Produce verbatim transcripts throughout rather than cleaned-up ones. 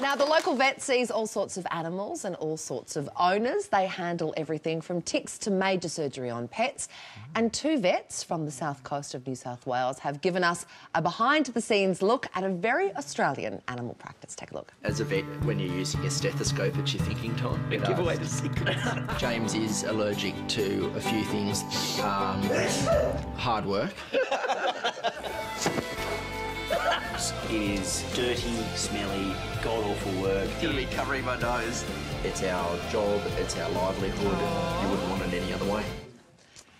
Now, the local vet sees all sorts of animals and all sorts of owners. They handle everything from ticks to major surgery on pets. And two vets from the south coast of New South Wales have given us a behind-the-scenes look at a very Australian animal practice. Take a look. As a vet, when you're using a stethoscope, it's your thinking time. You know, give away the secret. James is allergic to a few things. Um, hard work. It is dirty, smelly, god-awful work. It's going to be covering my nose. It's our job, it's our livelihood. Aww. You wouldn't want it any other way.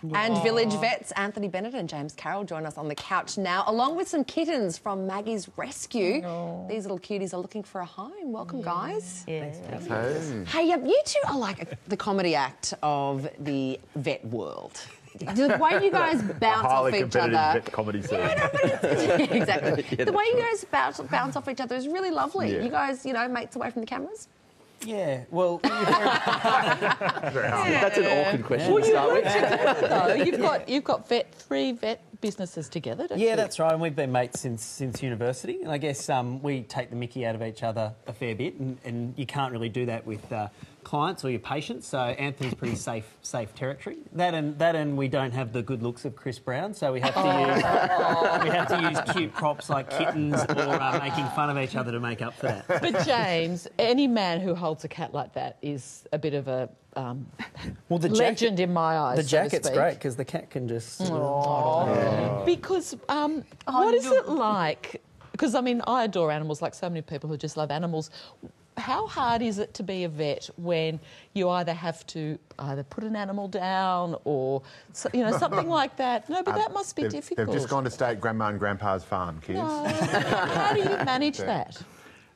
Aww. And village vets Anthony Bennett and James Carroll join us on the couch now, along with some kittens from Maggie's Rescue. Aww. These little cuties are looking for a home. Welcome, yeah. guys. Yeah. Thanks, thanks. Hey, you two are like the comedy act of the vet world. The way you guys bounce off each other, comedy scene. Yeah, no, exactly. Yeah, the way you guys bounce, bounce off each other is really lovely. Yeah. You guys, you know, mates away from the cameras. Yeah. Well, yeah. That's an awkward question. Well, to start with. Together, though. You've got you've got vet three vet businesses together. Don't yeah, you? That's right. And we've been mates since since university. And I guess um, we take the mickey out of each other a fair bit, and, and you can't really do that with. Uh, clients or your patients, so Anthony's pretty safe safe territory. That and that and we don't have the good looks of Chris Brown, so we have to use oh. we have to use cute props like kittens or uh, making fun of each other to make up for that. But James, any man who holds a cat like that is a bit of a um, well, the legend jacket, in my eyes. The so jacket's great because the cat can just oh. Oh. Because um, what is it like? Because I mean, I adore animals like so many people who just love animals. How hard is it to be a vet when you either have to either put an animal down or, you know, something like that? No, but um, that must be they've, difficult. They've just gone to stay at Grandma and Grandpa's farm, kids. No. How do you manage yeah. that?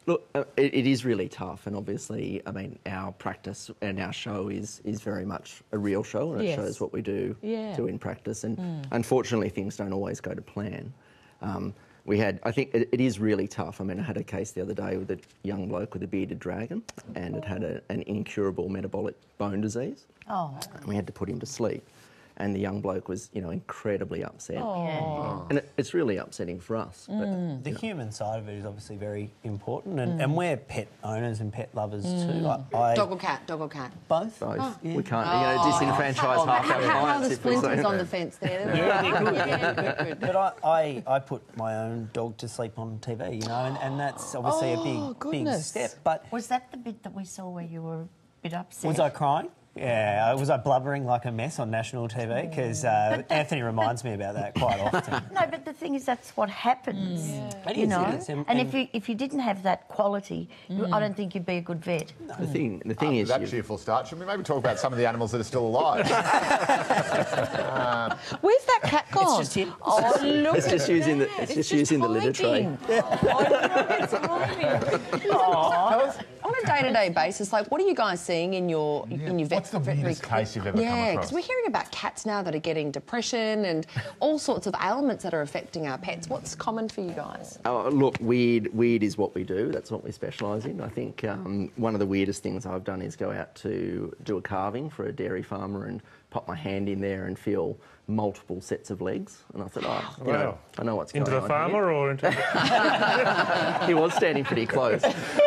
Look, uh, it, it is really tough, and obviously, I mean, our practice and our show is is very much a real show, and it yes. shows what we do, yeah. do in practice. And mm. unfortunately, things don't always go to plan. Um, We had, I think it, it is really tough. I mean, I had a case the other day with a young bloke with a bearded dragon, and it had a, an incurable metabolic bone disease. Oh. And we had to put him to sleep. And the young bloke was, you know, incredibly upset. Oh. Yeah. And it, it's really upsetting for us. But, mm. The know. human side of it is obviously very important, and, mm. and we're pet owners and pet lovers mm. too. Like, I, dog or cat? Dog or cat? Both. Both. Oh. Yeah. We can't, oh. you know, disenfranchise oh. half our clients if we say. How are the splinters on the fence there? Yeah, they're good. Yeah, good, good. But I, I, I put my own dog to sleep on T V, you know, and, and that's obviously oh, a big, goodness. big step. But was that the bit that we saw where you were a bit upset? Was I crying? Yeah, was I blubbering like a mess on national T V? Because uh, Anthony reminds me about that quite often. No, but the thing is, that's what happens, mm. yeah. you know. It is, and, and if you if you didn't have that quality, mm. you, I don't think you'd be a good vet. No. The thing, the thing After is, that cheerful start. Should we maybe talk about some of the animals that are still alive? uh, Where's that cat gone? It's just him. Oh, look it's at just that. Using the it's, it's just, just using hiding. the litter tray. Oh, it's annoying. On a day-to-day basis, like, what are you guys seeing in your yeah. in your vet? What's the weirdest case you've ever yeah, come across? Yeah, because we're hearing about cats now that are getting depression and all sorts of ailments that are affecting our pets. What's common for you guys? Oh, look, weird, weird is what we do. That's what we specialise in. I think um, one of the weirdest things I've done is go out to do a carving for a dairy farmer and pop my hand in there and feel multiple sets of legs. And I thought, oh, you wow. know, I know what's into going on. Into the farmer here. Or into the... He was standing pretty close.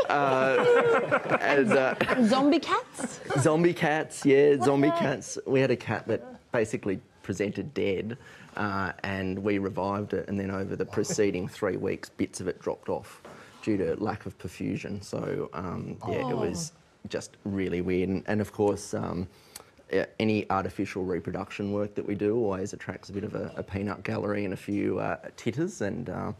Uh, and, uh, zombie cats? Zombie cats, yeah, what zombie cats. We had a cat that basically presented dead uh, and we revived it, and then over the preceding three weeks, bits of it dropped off due to lack of perfusion. So, um, yeah, oh. it was just really weird. And, and of course... Um, any artificial reproduction work that we do always attracts a bit of a, a peanut gallery and a few uh, titters, and uh,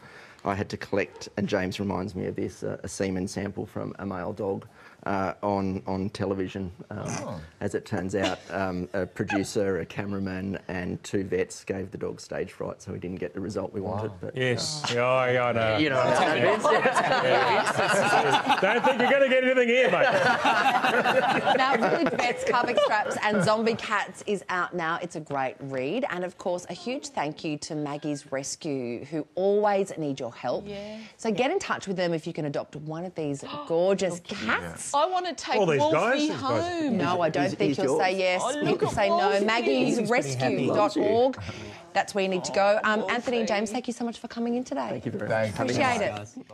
I had to collect, and James reminds me of this, uh, a semen sample from a male dog uh, on, on television. Um, oh. As it turns out, um, a producer, a cameraman and two vets gave the dog stage fright, so we didn't get the result we wanted. Wow. But, yes, uh, yeah, yeah, I know. You know what I mean? Don't think you're going to get anything here, mate. Now, Village Vets, Cover Straps and Zombie Cats is out now. It's a great read. And, of course, a huge thank you to Maggie's Rescue, who always need your help. Yeah. So get in touch with them if you can adopt one of these gorgeous cats. Yeah. I want to take Wolfie home. No, I don't think you'll say yes. Oh, you could say no. Maggie's Rescue dot org. That's where you need to go. Um, Anthony and James, thank you so much for coming in today. Thank you very much. Appreciate it.